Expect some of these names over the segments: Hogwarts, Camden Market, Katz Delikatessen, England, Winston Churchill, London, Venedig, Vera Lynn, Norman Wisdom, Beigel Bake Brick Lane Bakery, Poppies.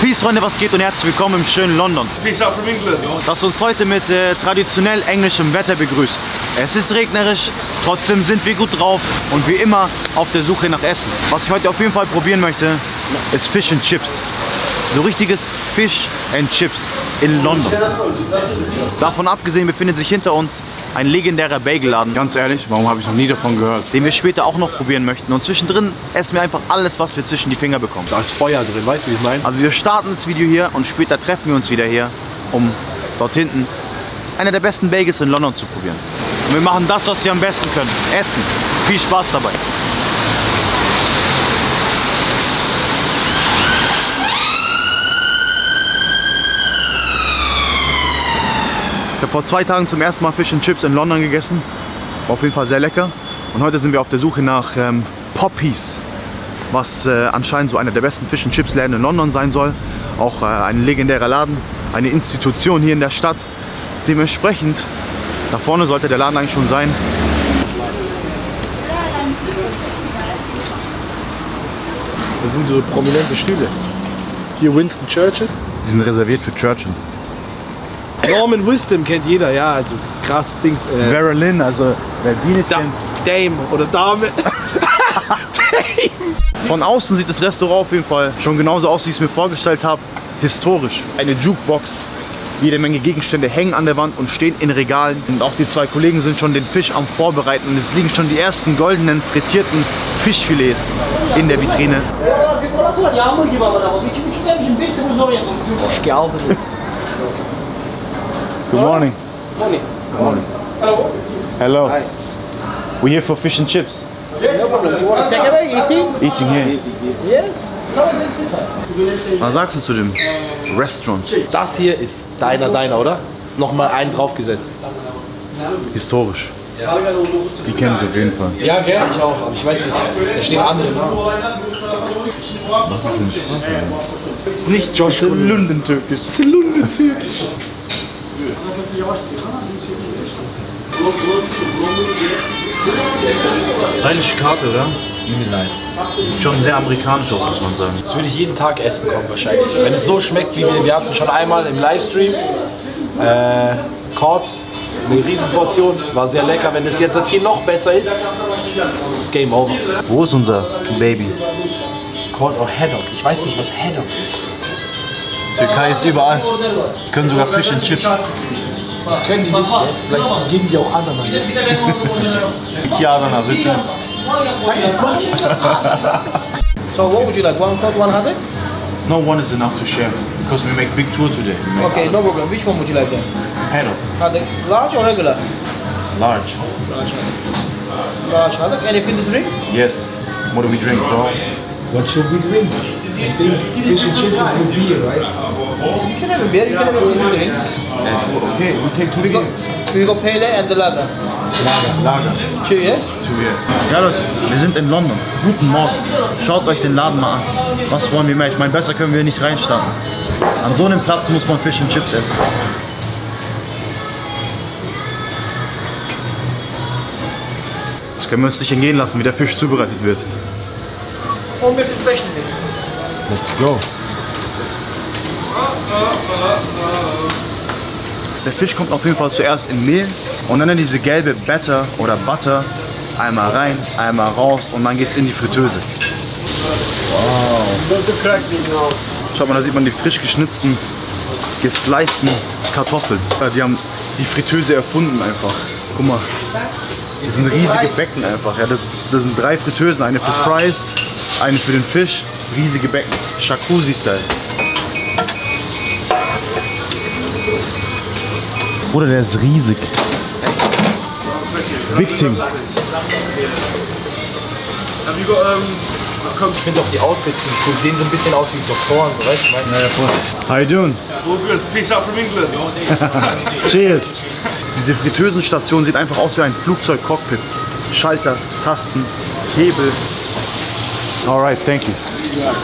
Peace, Freunde, was geht und herzlich willkommen im schönen London. Peace out from England. Das uns heute mit traditionell englischem Wetter begrüßt. Es ist regnerisch, trotzdem sind wir gut drauf und wie immer auf der Suche nach Essen. Was ich heute auf jeden Fall probieren möchte, ist Fish and Chips. So richtiges Fish and Chips in London. Davon abgesehen befindet sich hinter uns ein legendärer Bagelladen. Ganz ehrlich, warum habe ich noch nie davon gehört? Den wir später auch noch probieren möchten. Und zwischendrin essen wir einfach alles, was wir zwischen die Finger bekommen. Da ist Feuer drin, weißt du, wie ich meine? Also wir starten das Video hier und später treffen wir uns wieder hier, um dort hinten einer der besten Bagels in London zu probieren. Und wir machen das, was wir am besten können. Essen. Viel Spaß dabei. Ich habe vor 2 Tagen zum ersten Mal Fish and Chips in London gegessen. War auf jeden Fall sehr lecker. Und heute sind wir auf der Suche nach Poppies, was anscheinend so einer der besten Fish and Chips Läden in London sein soll. Auch ein legendärer Laden, eine Institution hier in der Stadt. Dementsprechend, da vorne sollte der Laden eigentlich schon sein. Das sind so prominente Stühle. Hier Winston Churchill. Die sind reserviert für Churchill. Norman Wisdom kennt jeder, ja, also krass Dings. Vera Lynn, also wer die nicht kennt. Dame oder Dame. Dame. Von außen sieht das Restaurant auf jeden Fall schon genauso aus, wie ich es mir vorgestellt habe. Historisch. Eine Jukebox. Jede Menge Gegenstände hängen an der Wand und stehen in Regalen. Und auch die 2 Kollegen sind schon den Fisch am Vorbereiten. Und es liegen schon die ersten goldenen, frittierten Fischfilets in der Vitrine. Good morning. Morning. Morning. Hello. Hello. Hi. We're here for fish and chips. Yes. You want to take away eating? Eating here. Yes. Was sagst du zu dem Restaurant? Das hier ist deiner, oder? Ist nochmal einen draufgesetzt. Historisch. Die kennen ich auf jeden Fall. Ja, gerne, ich auch, aber ich weiß nicht. Da stehen andere. Was ist denn das? Ist nicht Josh. Das ist Lundentürkisch. Das ist Lundentürkisch. Rheinische Karte, oder? Übel nice. Sieht schon sehr amerikanisch aus, muss man sagen. Das würde ich jeden Tag essen kommen wahrscheinlich. Wenn es so schmeckt, wie wir hatten schon einmal im Livestream. Cod, eine Riesenportion, war sehr lecker. Wenn es jetzt hier noch besser ist, ist Game Over. Wo ist unser Baby? Cod or Haddock. Ich weiß nicht, was Haddock ist. Türkei ist überall. Die können sogar Fish and Chips. Das können die nicht, vielleicht geben die auch Adana. Hier Adana, bitte. So, what would you like? One cod, one haddock? No, one is enough to share, because we make big tour today. Okay, no problem. Which one would you like then? Haddock. Haddock. Large or regular? Large. Large haddock. Large haddock. Anything to drink? Yes. What do we drink, bro? What should we drink? I think fish and chips is with beer, right? You can have a beer, you can have a fizzy drinks. Okay, we take 2 beers. We go Pele and the Lager. Lager. 2 beer? 2 beer. Ja Leute, wir sind in London. Guten Morgen. Schaut euch den Laden mal an. Was wollen wir mehr? Ich meine, besser können wir nicht reinstarten. An so einem Platz muss man Fish and Chips essen. Das können wir uns nicht entgehen lassen, wie der Fisch zubereitet wird. Und mit dem Flächen weg. Let's go. Der Fisch kommt auf jeden Fall zuerst in Mehl und dann in diese gelbe Batter oder Butter. Einmal rein, einmal raus und dann geht's in die Fritteuse. Wow. Schaut mal, da sieht man die frisch geschnitzten, gesliceden Kartoffeln. Die haben die Fritteuse erfunden einfach. Guck mal. Das sind riesige Becken einfach. Ja, das sind 3 Fritteusen, eine für Fries, eine für den Fisch. Riesige Becken, Jacuzzi-Style. Bruder, der ist riesig. Big Thing. Ich finde auch die Outfits ziemlich cool. Sehen so ein bisschen aus wie Doktoren, so weißt du? Ja, voll. How you doing? Oh, good. Peace out from England. Cheers. Diese Fritteusen-Station sieht einfach aus wie ein Flugzeug-Cockpit. Schalter, Tasten, Hebel. Alright, thank you.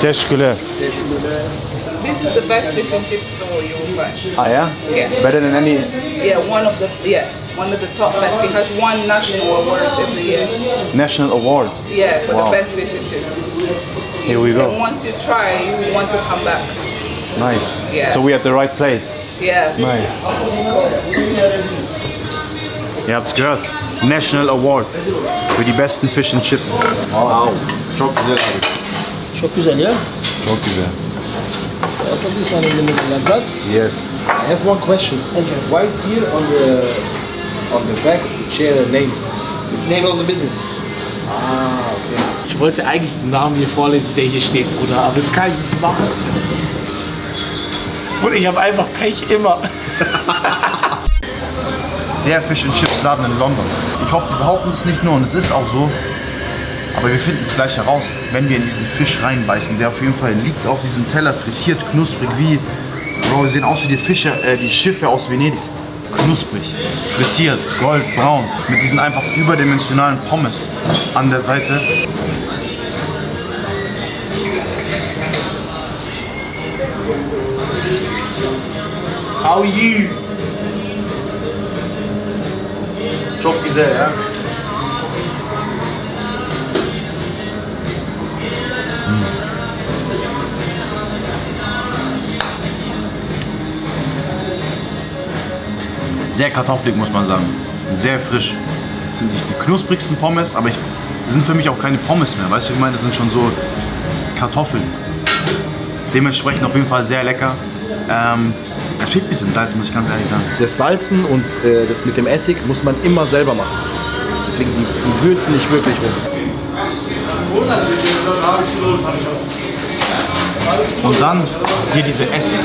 Teşekkürler. This is the best fish and chip store you will find. Ah, yeah? Yeah. Better than any? Yeah, one of the top best. It has won national awards every year. National award? Yeah, for wow. The best fish and chip. Here we go. And once you try, you want to come back. Nice. Yeah. So we're at the right place. Yeah. Nice. Ihr habt's gehört. National Award für die besten Fish and Chips. Wow. Çok güzel. Çok güzel, yeah? Çok güzel. I'll put this one in the middle like that. Yes. I have one question. Why is here on the back of the chair names? It's the name of the business. Ah, okay. Ich wollte eigentlich den Namen hier vorlesen, der hier steht, Bruder, aber das kann ich nicht machen. Und ich habe einfach Pech immer. Der Fish and Chips Laden in London. Ich hoffe, die behaupten es nicht nur und es ist auch so. Aber wir finden es gleich heraus, wenn wir in diesen Fisch reinbeißen. Der auf jeden Fall liegt auf diesem Teller, frittiert, knusprig wie... Bro, wir sehen aus wie die Fische, die Schiffe aus Venedig. Knusprig, frittiert, goldbraun, mit diesen einfach überdimensionalen Pommes an der Seite. How are you? Çok güzel, ja? Sehr kartoffelig, muss man sagen. Sehr frisch. Das sind nicht die knusprigsten Pommes, aber sind für mich auch keine Pommes mehr. Weißt du, ich meine, das sind schon so Kartoffeln. Dementsprechend auf jeden Fall sehr lecker. Es fehlt ein bisschen Salz, muss ich ganz ehrlich sagen. Das Salzen und das mit dem Essig muss man immer selber machen. Deswegen die würzen nicht wirklich rum. Und dann hier diese Essig,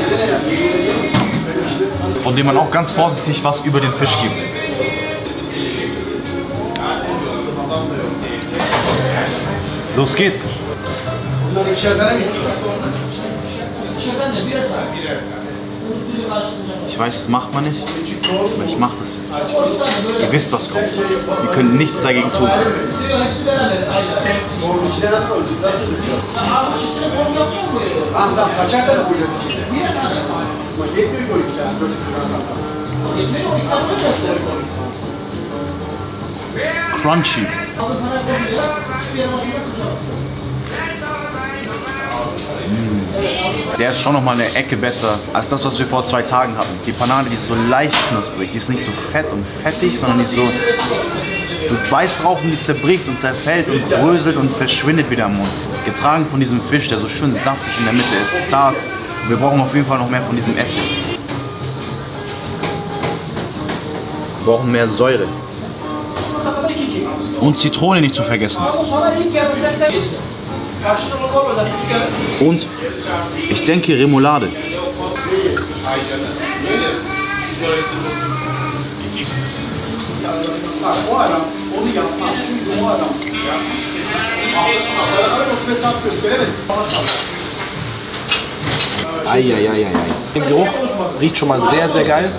von dem man auch ganz vorsichtig was über den Fisch gibt. Los geht's! Ich weiß, das macht man nicht, aber ich mach das jetzt. Ihr wisst, was kommt. Wir können nichts dagegen tun. Crunchy. Der ist schon noch mal eine Ecke besser als das, was wir vor 2 Tagen hatten. Die Panade, die ist so leicht knusprig, die ist nicht so fett und fettig, sondern die ist so... Du beißt drauf und die zerbricht und zerfällt und bröselt und verschwindet wieder im Mund. Getragen von diesem Fisch, der so schön saftig in der Mitte ist, zart. Wir brauchen auf jeden Fall noch mehr von diesem Essig. Wir brauchen mehr Säure. Und Zitrone nicht zu vergessen. Und ich denke Remoulade. Eieieiei. Der Geruch riecht schon mal sehr, sehr geil.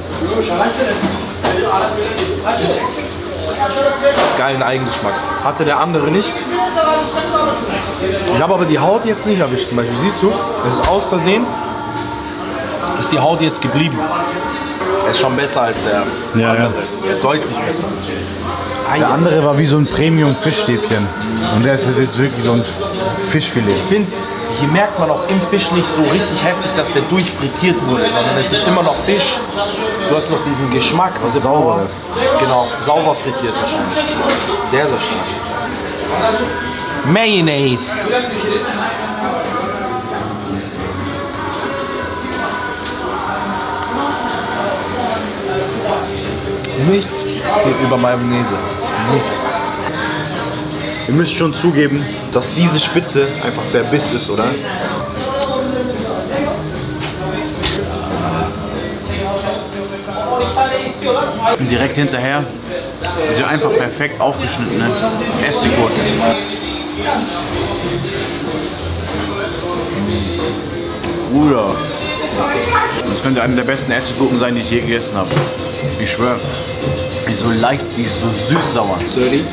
Geilen Eigengeschmack. Hatte der andere nicht. Ich habe aber die Haut jetzt nicht erwischt, zum Beispiel. Siehst du, das ist aus Versehen. Ist die Haut jetzt geblieben. Er ist schon besser als der andere. Ja. Ja, deutlich besser. Der andere war wie so ein Premium-Fischstäbchen. Und der ist jetzt wirklich so ein Fischfilet. Ich finde, hier merkt man auch im Fisch nicht so richtig heftig, dass der durchfrittiert wurde, sondern es ist immer noch Fisch. Du hast noch diesen Geschmack. Was sauber ist. Genau, sauber frittiert wahrscheinlich. Sehr, sehr stark. Mayonnaise. Nichts geht über Mayonnaise. Nichts. Ihr müsst schon zugeben, dass diese Spitze einfach der Biss ist, oder? Und direkt hinterher diese einfach perfekt aufgeschnittene Essiggurke. Bruder. Das könnte eine der besten Essiggurken sein, die ich je gegessen habe. Ich schwöre. Die ist so leicht, die ist so süß-sauer. Sorry.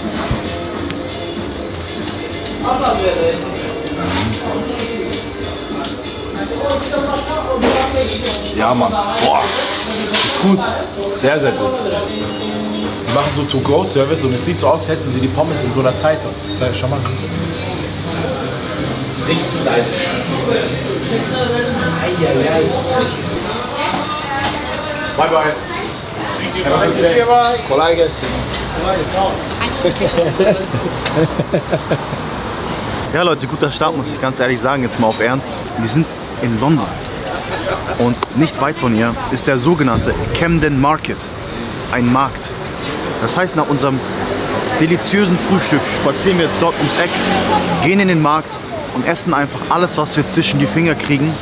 Ja, Mann. Boah. Ist gut. Sehr, sehr gut. Die machen so To-Go-Service und es sieht so aus, als hätten sie die Pommes in so einer Zeitung. Schau mal. Das ist richtig stylisch. Bye bye. Thank you. Have a good day. Ja Leute, guter Start, muss ich ganz ehrlich sagen, jetzt mal auf Ernst. Wir sind in London und nicht weit von hier ist der sogenannte Camden Market, ein Markt. Das heißt, nach unserem deliziösen Frühstück spazieren wir jetzt dort ums Eck, gehen in den Markt und essen einfach alles, was wir zwischen die Finger kriegen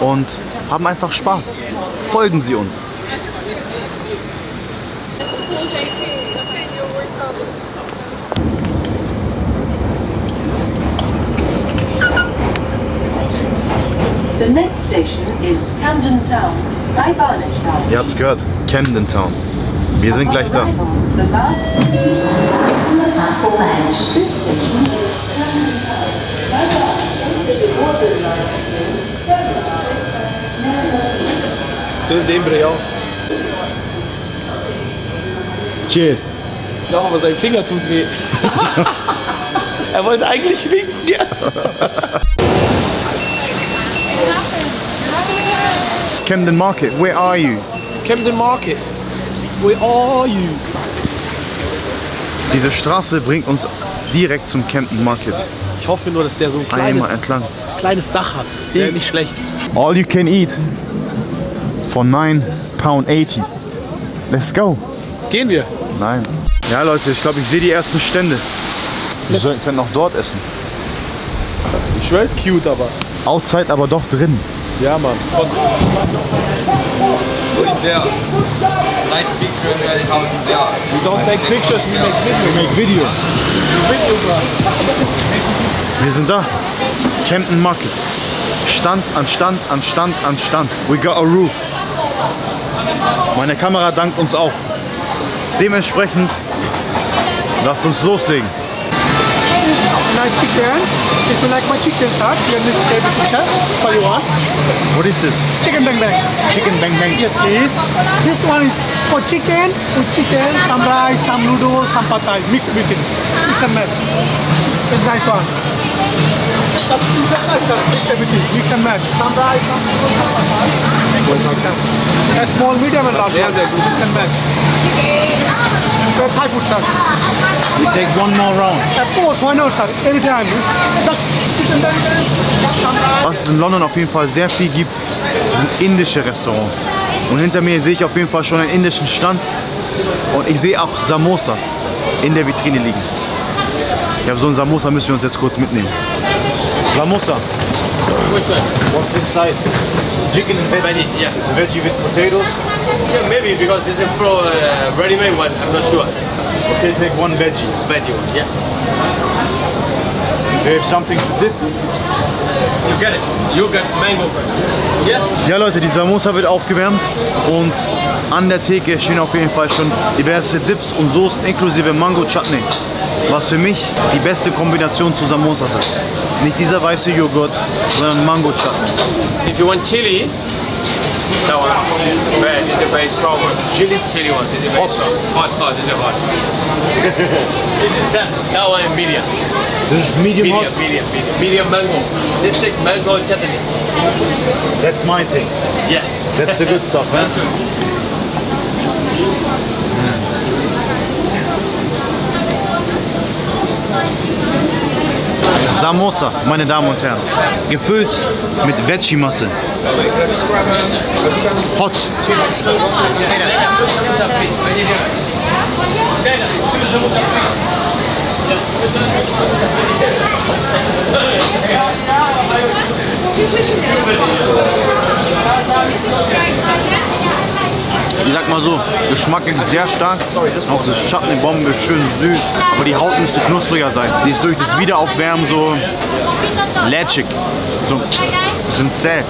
und haben einfach Spaß. Folgen Sie uns! The next station is Camden Town. Ihr habt's gehört, Camden Town. Wir sind gleich da. Cheers. Ich glaube, aber sein Finger tut weh. Er wollte eigentlich winken jetzt. Camden Market, where are you? Camden Market, where are you? Diese Straße bringt uns direkt zum Camden Market. Ich hoffe nur, dass der so ein kleines Dach hat. Wäre nicht schlecht. All you can eat. Von £9.80. Let's go. Gehen wir? Nein. Ja Leute, ich glaube, ich sehe die ersten Stände. Wir können auch dort essen. Ich weiß, cute aber. Outside, aber doch drin. Ja, Mann. Yeah. Nice picture in the house. Yeah. We don't take pictures, we make video. We make video. Wir sind da. Camden Market. Stand an Stand an Stand an Stand. We got a roof. Meine Kamera dankt uns auch. Dementsprechend lasst uns loslegen. Nice chicken. If you like my chicken, sir, you need to pay the pizza for you all. What is this? Chicken bang bang. Chicken bang bang. Yes, please. This one is for chicken with chicken, some rice, some noodles, some pad thai, mixed with it. It's a match. It's nice one. That's nice, sir. Mixed everything. Mix and match. Some rice, some noodles, some pad thai. Mixed with it. A small, medium, and large. Yeah, they're good. Mix and match. Thai food, sir. We take one more round. Of course, why not, sir? Anytime. Was es in London auf jeden Fall sehr viel gibt, sind indische Restaurants. Und hinter mir sehe ich auf jeden Fall schon einen indischen Stand. Und ich sehe auch Samosas in der Vitrine liegen. Ja, so ein Samosa müssen wir uns jetzt kurz mitnehmen. Samosa. What's inside? Chicken and veggie. Yeah. It's veggie with potatoes. Yeah, maybe because this is for ready-made one. I'm not sure. Okay, take one veggie. Veggie one, yeah. Do you have something to dip? You get it. You get mango. Yeah. Ja Leute, die Samosa wird aufgewärmt und an der Theke stehen auf jeden Fall schon diverse Dips und Soßen inklusive Mango Chutney. Was für mich die beste Kombination zu Samosas ist. Nicht dieser weiße Joghurt, sondern Mango Chutney. If you want chili, that one. Red is a very strong one. Chili one is a very strong. Hot, this is hot. That one is medium. This is medium hot? Medium mango. This is mango chutney. That's my thing. Yeah. That's the good stuff, man. Samosa, meine Damen und Herren, gefüllt mit Veggie-Masse. Hot. Ich sag mal so, geschmacklich sehr stark, auch das Chutney-Bombe schön süß, aber die Haut müsste knuspriger sein. Die ist durch das Wiederaufwärmen so lätschig, so ein bisschen zäh.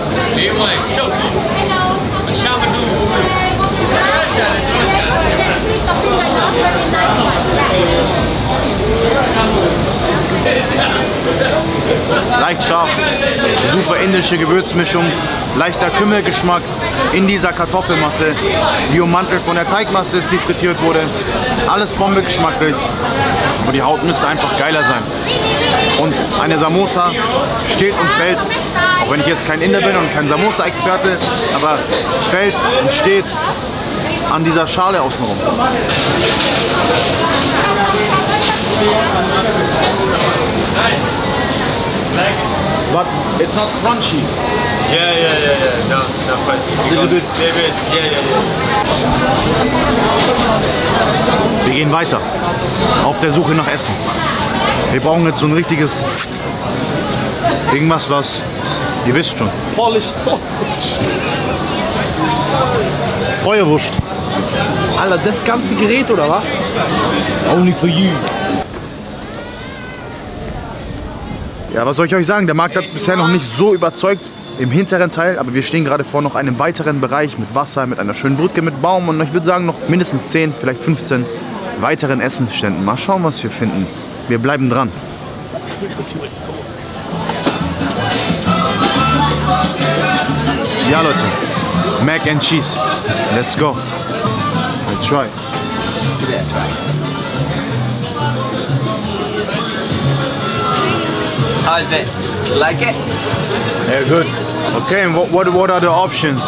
Leicht scharf, super indische Gewürzmischung, leichter Kümmelgeschmack in dieser Kartoffelmasse, die ummantelt von der Teigmasse ist, die frittiert wurde. Alles bombegeschmacklich, aber die Haut müsste einfach geiler sein. Und eine Samosa steht und fällt Auch wenn ich jetzt kein Inder bin und kein Samosa-Experte, aber fällt und steht an dieser Schale außenrum. But it's not crunchy. Yeah. No, but it's a little bit. Yeah. Wir gehen weiter. Auf der Suche nach Essen. Wir brauchen jetzt so ein richtiges. Irgendwas, was. Ihr wisst schon. Polish Sausage. Feuerwurst. Alter, das ganze Gerät oder was? Only for you. Ja, was soll ich euch sagen? Der Markt hat bisher noch nicht so überzeugt im hinteren Teil, aber wir stehen gerade vor noch einem weiteren Bereich mit Wasser, mit einer schönen Brücke, mit Baum und ich würde sagen noch mindestens 10, vielleicht 15 weiteren Essensständen. Mal schauen, was wir finden. Wir bleiben dran. Ja, Leute. Mac and Cheese. Let's go. Let's try. How is it? Like it? Yeah, good. Okay, and what are the options?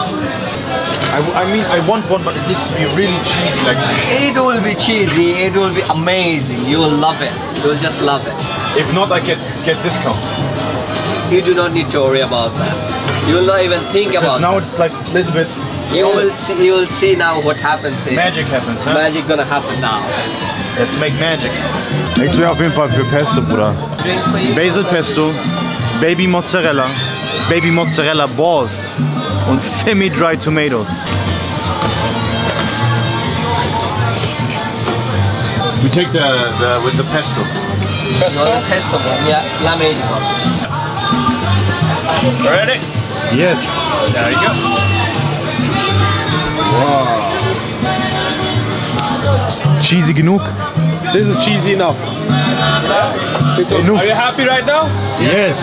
I mean, I want one, but it needs to be really cheesy like this. It will be cheesy, it will be amazing. You will love it. You will just love it. If not, I get discount. You do not need to worry about that. You will not even think because about now that. It's like a little bit... You will see now what happens. Magic happens, huh? Magic gonna happen now. Let's make magic. Nichts wäre auf jeden Fall für Pesto, Bruder. Basil Pesto, Baby Mozzarella Balls und Semi-Dry Tomatoes. We take the with the pesto. Pesto? No, the pesto one, yeah, lemonade one. Ready? Yes. There you go. Wow. Cheesy genug. This is cheesy enough. It's enough. Are you happy right now? Yes.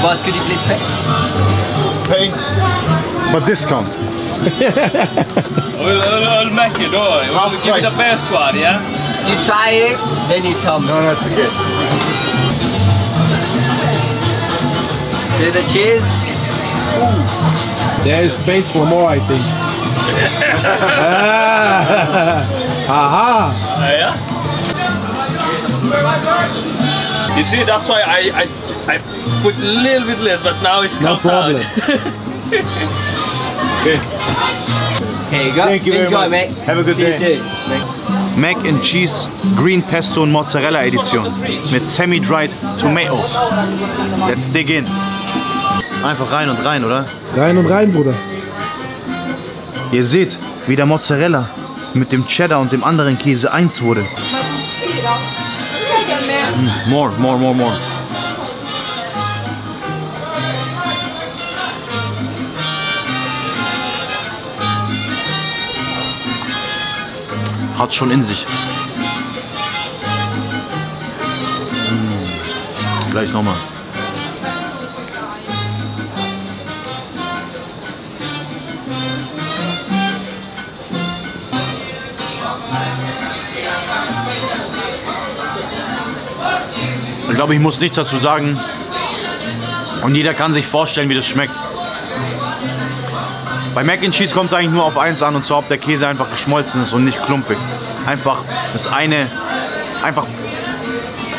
Boss, could you please pay? Pay? But discount. we'll make it, all. We'll give you the best one, yeah? You try it, then you tell me. No, that's good. See the cheese? Ooh. There is space for more, I think. Aha! Yeah. You see, that's why I put a little bit less, but now it comes out. Okay. Here you go. Thank you. Enjoy, mate. Have a good day. Mac and Cheese Green Pesto und Mozzarella Edition mit Semi-Dried Tomatoes. Let's dig in. Einfach rein und rein, oder? Rein und rein, Bruder. Ihr seht, wie der Mozzarella mit dem Cheddar und dem anderen Käse eins wurde. More. Hat schon in sich. Gleich nochmal. Ich glaube, ich muss nichts dazu sagen und jeder kann sich vorstellen, wie das schmeckt. Bei Mac and Cheese kommt es eigentlich nur auf eins an, und zwar ob der Käse einfach geschmolzen ist und nicht klumpig. Einfach einfach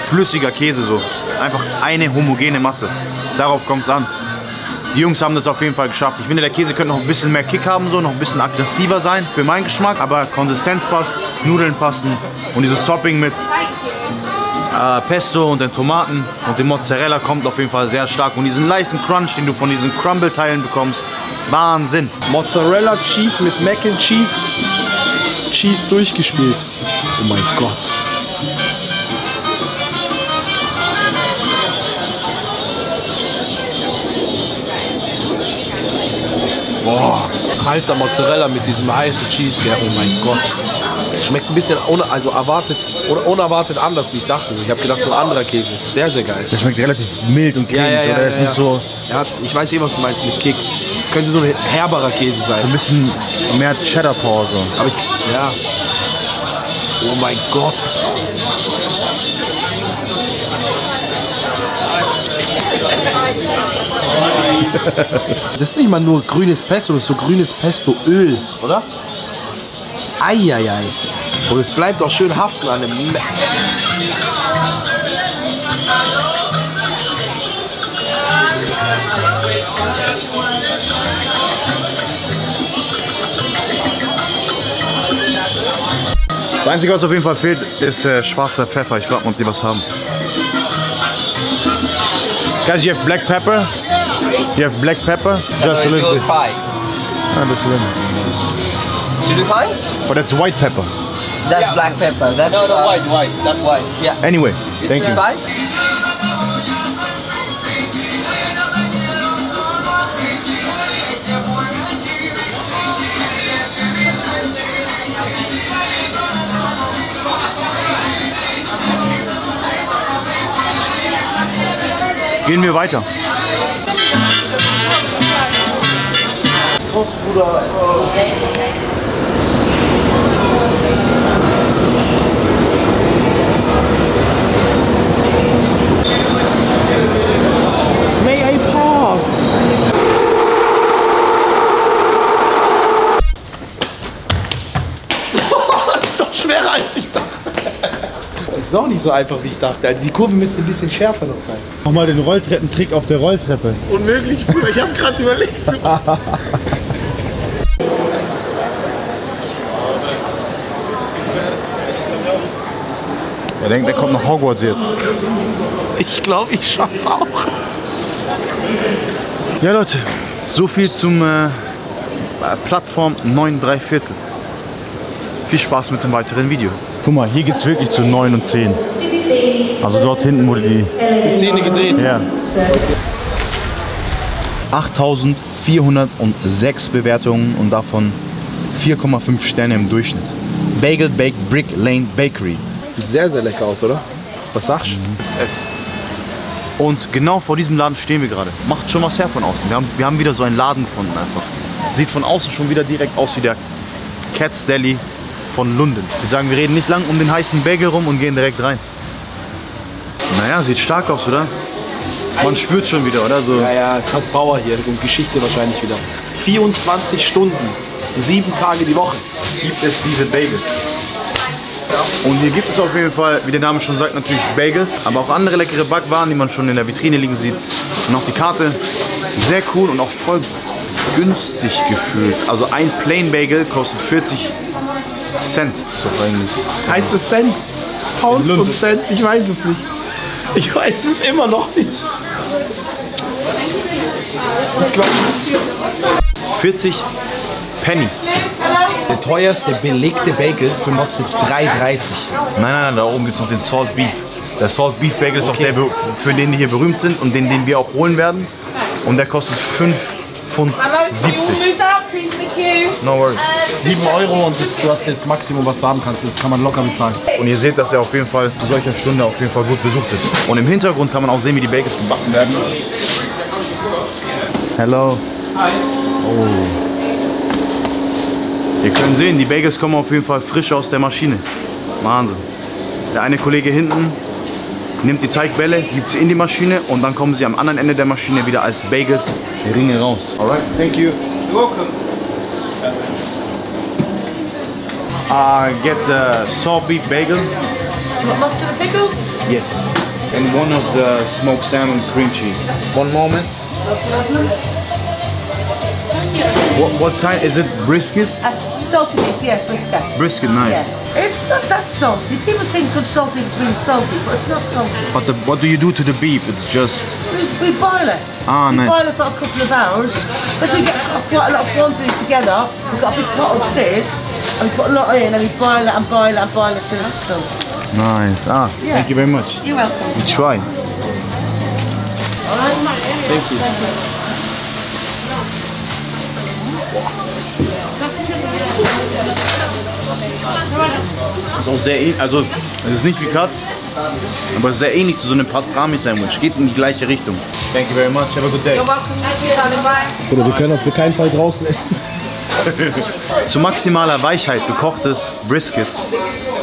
flüssiger Käse so. Einfach eine homogene Masse. Darauf kommt es an. Die Jungs haben das auf jeden Fall geschafft. Ich finde, der Käse könnte noch ein bisschen mehr Kick haben, so noch ein bisschen aggressiver sein für meinen Geschmack, aber Konsistenz passt, Nudeln passen und dieses Topping mit Pesto und den Tomaten und dem Mozzarella kommt auf jeden Fall sehr stark. Und diesen leichten Crunch, den du von diesen Crumble-Teilen bekommst, Wahnsinn. Mozzarella Cheese mit Mac and Cheese. Cheese durchgespielt. Oh mein Gott. Boah, kalter Mozzarella mit diesem heißen Cheese, gell? Oh mein Gott. Schmeckt ein bisschen unerwartet anders, wie ich dachte. Ich habe gedacht, so ein anderer Käse ist sehr, sehr geil. Der schmeckt relativ mild und cremig, oder? Ist nicht so. Ja, ich weiß eh, was du meinst mit Kick. Es könnte so ein herberer Käse sein. Ein bisschen mehr Cheddar Power so. Aber ich, ja. Oh mein Gott. Das ist nicht mal nur grünes Pesto, das ist so grünes Pestoöl, oder? Eieiei. Und es bleibt auch schön haften an dem... Das Einzige, was auf jeden Fall fehlt, ist schwarzer Pfeffer. Ich frage mal, ob die was haben. Guys, you have black pepper? You have black pepper? That's a little bit. Should we find? But that's white pepper. That's yeah. Black pepper. That's no, no, white, white. That's white. Yeah. Anyway, is thank you. Fine? Gehen wir weiter. Großbruder. May I pass? Das ist doch schwerer als ich dachte. Das ist auch nicht so einfach, wie ich dachte. Also die Kurve müsste ein bisschen schärfer noch sein. Nochmal den Rolltreppentrick auf der Rolltreppe. Unmöglich, Bruder. Ich habe gerade überlegt. Er denkt, er kommt nach Hogwarts jetzt. Ich glaube, ich schaff's auch. Ja, Leute, so viel zum Platform 9¾ Viel Spaß mit dem weiteren Video. Guck mal, hier geht's wirklich zu 9 und 10. Also dort hinten wurde die Szene gedreht. Ja. 8406 Bewertungen und davon 4,5 Sterne im Durchschnitt. Beigel Bake Brick Lane Bakery. Sieht sehr, sehr lecker aus, oder? Was sagst du? Mhm. Und genau vor diesem Laden stehen wir gerade. Macht schon was her von außen. Wir haben wieder so einen Laden gefunden einfach. Sieht von außen schon wieder direkt aus wie der Cat's Deli von London. Ich würde sagen, wir reden nicht lang um den heißen Bagel rum und gehen direkt rein. Naja, sieht stark aus, oder? Man spürt schon wieder, oder? So. Ja, ja, es hat Bauer hier und Geschichte wahrscheinlich wieder. 24 Stunden, 7 Tage die Woche gibt es diese Bagels. Und hier gibt es auf jeden Fall, wie der Name schon sagt, natürlich Bagels, aber auch andere leckere Backwaren, die man schon in der Vitrine liegen sieht. Und auch die Karte, sehr cool und auch voll günstig gefühlt. Also ein Plain Bagel kostet 40 Cent. Ist doch eigentlich. Heißt es Cent? Pounds und Cent? Ich weiß es nicht. Ich weiß es immer noch nicht. Ich glaube 40 Pennies. Der teuerste belegte Bagel kostet 3,30. Nein, nein, nein, da oben gibt es noch den Salt Beef. Der Salt Beef Bagel ist okay. Auch der, für den die hier berühmt sind und den wir auch holen werden. Und der kostet 5,70 Pfund. No worries. 7 € und das, du hast jetzt das Maximum, was du haben kannst. Das kann man locker bezahlen. Und ihr seht, dass er auf jeden Fall zu solcher Stunde auf jeden Fall gut besucht ist. Und im Hintergrund kann man auch sehen, wie die Bagels gebacken werden. Hello. Hi. Oh. Ihr könnt sehen, die Bagels kommen auf jeden Fall frisch aus der Maschine. Wahnsinn. Der eine Kollege hinten nimmt die Teigbälle, gibt sie in die Maschine und dann kommen sie am anderen Ende der Maschine wieder als Bagels Ringe raus. Alright, thank you. You're welcome. I get the salt beef bagel. Do you want mustard and pickles? Yes. And one of the smoked salmon cream cheese. One moment. What kind? Is it brisket? Salted beef, yeah, brisket. Brisket, nice. Yeah. It's not that salty. People think good salty is really salty, but it's not salty. But what do you do to the beef? It's just... We boil it. Ah, we nice. We boil it for a couple of hours. Because we get quite a lot of quantity together, we've got a big pot upstairs, and we put a lot in, and we boil it and boil it and boil it till it's done. Nice. Ah, yeah. Thank you very much. You're welcome. We try. Thank you. Thank you. Ist auch sehr ähnlich, also es ist nicht wie Katz, aber sehr ähnlich zu so einem Pastrami-Sandwich. Geht in die gleiche Richtung. Thank you very much, have a good day. Oder wir können auf keinen Fall draußen essen. Zu maximaler Weichheit gekochtes Brisket,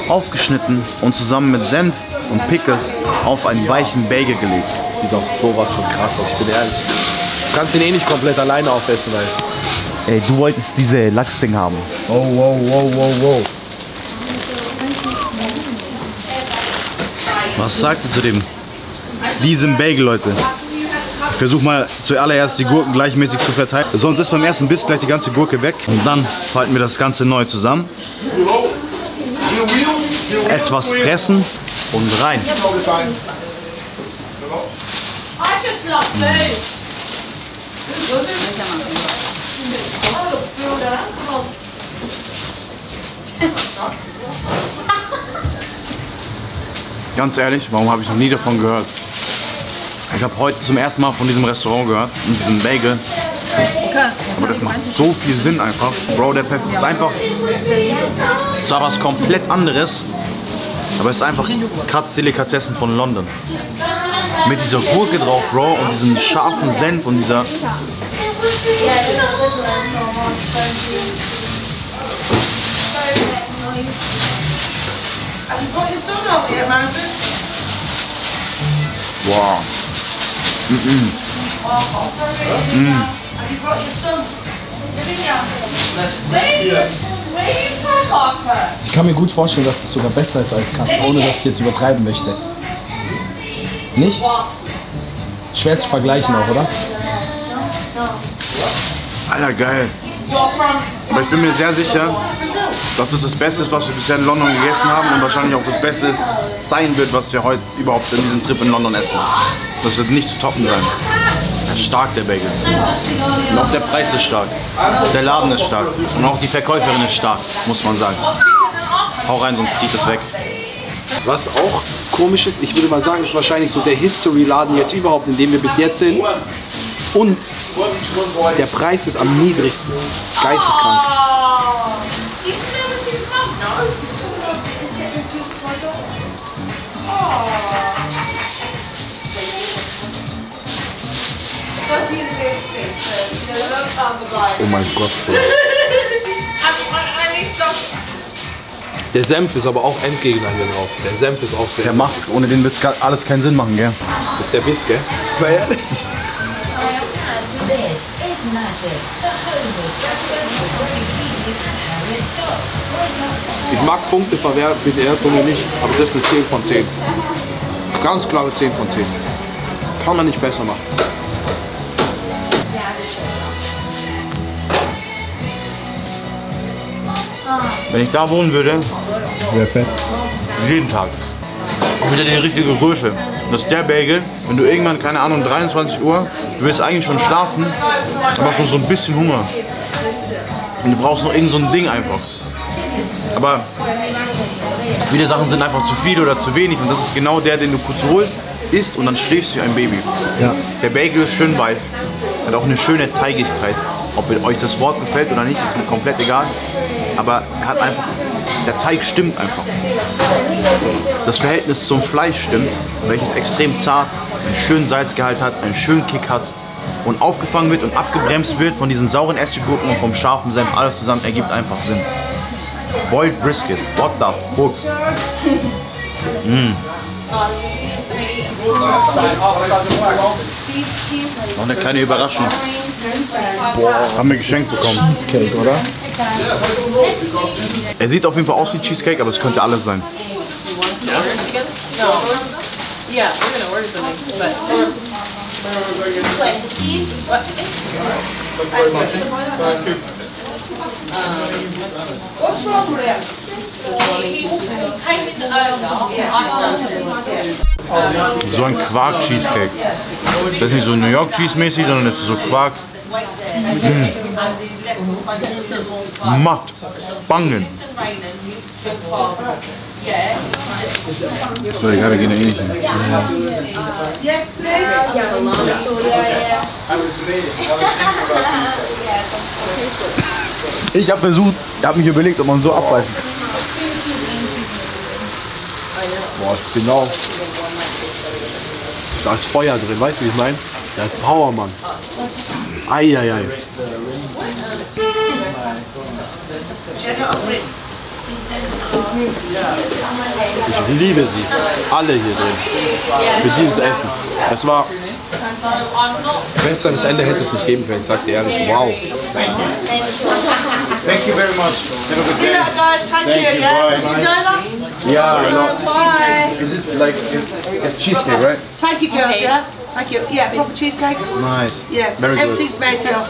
aufgeschnitten und zusammen mit Senf und Pickles auf einen weichen Bagel gelegt. Sieht doch sowas von krass aus, ich bin ehrlich. Du kannst ihn eh nicht komplett alleine aufessen, weil... Ey, du wolltest diese Lachsding haben. Oh, wow, wow, wow, wow. Was sagt ihr zu dem? Diesem Bagel, Leute. Ich versuche mal zuallererst die Gurken gleichmäßig zu verteilen. Sonst ist beim ersten Biss gleich die ganze Gurke weg. Und dann falten wir das Ganze neu zusammen. Etwas pressen und rein. Ganz ehrlich, warum habe ich noch nie davon gehört? Ich habe heute zum ersten Mal von diesem Restaurant gehört, mit diesem Bagel. Aber das macht so viel Sinn einfach. Bro, der Pfeffer ist einfach zwar was komplett anderes, aber es ist einfach Katz Delikatessen von London. Mit dieser Gurke drauf, Bro, und diesem scharfen Senf und dieser... Wow. Ich kann mir gut vorstellen, dass es sogar besser ist als Katz, ohne dass ich jetzt übertreiben möchte. Nicht? Schwer zu vergleichen auch, oder? Alter, geil. Aber ich bin mir sehr sicher, dass es das Beste ist, was wir bisher in London gegessen haben und wahrscheinlich auch das Beste ist, sein wird, was wir heute überhaupt in diesem Trip in London essen. Das wird nicht zu toppen sein. Stark, der Bagel. Und auch der Preis ist stark. Der Laden ist stark. Und auch die Verkäuferin ist stark, muss man sagen. Hau rein, sonst zieht es weg. Was auch komisch ist, ich würde mal sagen, ist wahrscheinlich so der History-Laden jetzt überhaupt, in dem wir bis jetzt sind. Und der Preis ist am niedrigsten. Geisteskrank. Oh mein Gott. Der Senf ist aber auch Endgegner hier drauf. Der Senf ist auch sehr. Der macht's, ohne den wird's alles keinen Sinn machen, gell? Das ist der Biss, gell? Sei ehrlich. Ich mag Punkte verwerten, BDR-Punkte nicht, aber das ist eine 10 von 10. Ganz klare 10 von 10. Kann man nicht besser machen. Wenn ich da wohnen würde, wäre fett. Jeden Tag. Und wieder die richtige Größe. Das ist der Bagel, wenn du irgendwann, keine Ahnung, 23 Uhr, du willst eigentlich schon schlafen, aber hast noch so ein bisschen Hunger. Und du brauchst noch irgend so ein Ding einfach. Aber viele Sachen sind einfach zu viel oder zu wenig und das ist genau der, den du kurz holst, isst und dann schläfst du wie ein Baby. Ja. Der Bagel ist schön weich, hat auch eine schöne Teigigkeit. Ob euch das Wort gefällt oder nicht, ist mir komplett egal. Aber er hat einfach, der Teig stimmt einfach. Das Verhältnis zum Fleisch stimmt, welches extrem zart, einen schönen Salzgehalt hat, einen schönen Kick hat und aufgefangen wird und abgebremst wird von diesen sauren Essiggurken und vom scharfen Senf. Alles zusammen ergibt einfach Sinn. Boiled Brisket, what the fuck? Mm. Noch eine kleine Überraschung. Boah, haben wir geschenkt bekommen. Cheesecake, oder? Er sieht auf jeden Fall aus wie Cheesecake, aber es könnte alles sein. So ein Quark-Cheesecake. Das ist nicht so New York Cheese-mäßig, sondern das ist so Quark. Mm. Matt. Bangen. So, egal, wir gehen da eh nicht hin. Ich habe versucht, habe mich überlegt, ob man so abweichen kann. Boah, genau. Da ist Feuer drin, weißt du, wie ich meine? Der hat Power, Mann. Eieiei. Ich liebe sie. Alle hier drin. Für dieses Essen. Das war Besseres Ende hätte es nicht geben können, ich sag dir ehrlich. Wow. Thank you very much. Have a good day. See you guys. Thank you. Bye. Yeah. Bye. Is it like a cheesecake, right? Thank you, girls. Yeah. Thank you. Yeah, proper cheesecake. Nice. Yeah. Very good. Everything's made out.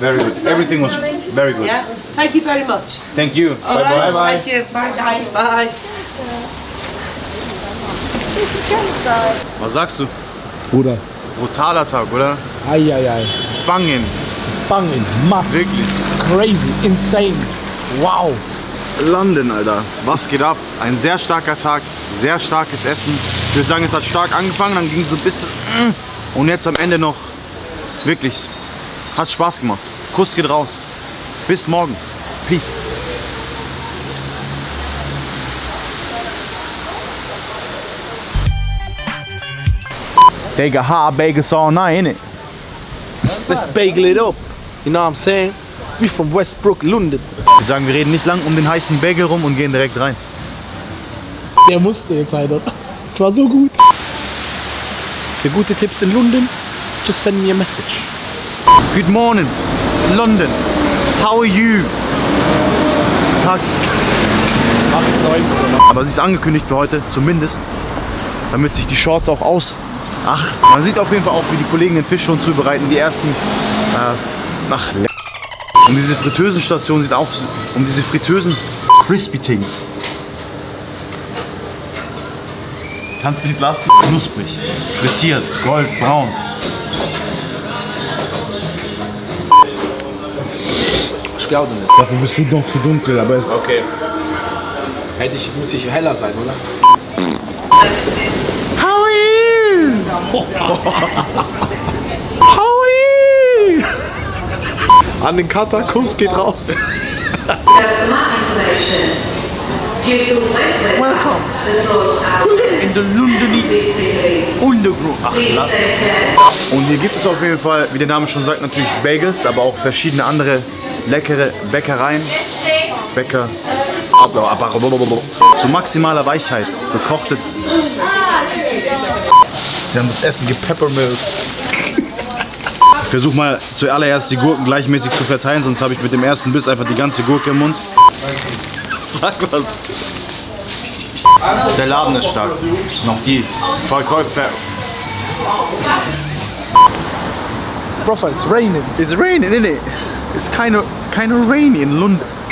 Very good. Everything was very good. Yeah. Thank you very much. Thank you. Bye bye. Bye. Thank you. Bye guys. Bye. Was sagst du? Bruder. Brutaler Tag, oder? Eieiei. Bangen. Bangen. Matt. Wirklich. Crazy. Insane. Wow. London, Alter. Was geht ab? Ein sehr starker Tag. Sehr starkes Essen. Ich würde sagen, es hat stark angefangen, dann ging es so ein bisschen. Und jetzt am Ende noch. Wirklich. Hat Spaß gemacht. Kuss geht raus. Bis morgen. Peace. They got hard bagels all night, innit? Let's bagel it up. You know what I'm saying? We from Westbrook, London. Ich würde sagen, wir reden nicht lang um den heißen Bagel rum und gehen direkt rein. Der musste jetzt halt. Es war so gut. Für gute Tipps in London, just send me a message. Good morning, London. How are you? Tag 8-9. Aber sie ist angekündigt für heute, zumindest. Damit sich die Shorts auch aus. Ach, man sieht auf jeden Fall auch, wie die Kollegen den Fisch schon zubereiten, die ersten. Und diese Fritteusenstation sieht auch, um diese Fritteusen Crispy Things. Kannst du nicht blasen? Knusprig, frittiert, goldbraun. Ich glaube nicht. Dafür bist du noch zu dunkel, aber es. Okay. Muss ich heller sein, oder? Howie! An den Katakumbs geht raus. Welcome in the London Underground. Ach, lass. Und hier gibt es auf jeden Fall, wie der Name schon sagt, natürlich Bagels, aber auch verschiedene andere leckere Bäckereien. Bäcker. Zu maximaler Weichheit. Gekochtes. Wir haben das Essen gepeppermillt. Ich versuche mal zuallererst die Gurken gleichmäßig zu verteilen, sonst habe ich mit dem ersten Biss einfach die ganze Gurke im Mund. Sag was. Der Laden ist stark. Noch die Verkäufer. Bro, it's raining. It's raining, isn't it? It's kind of rainy in London.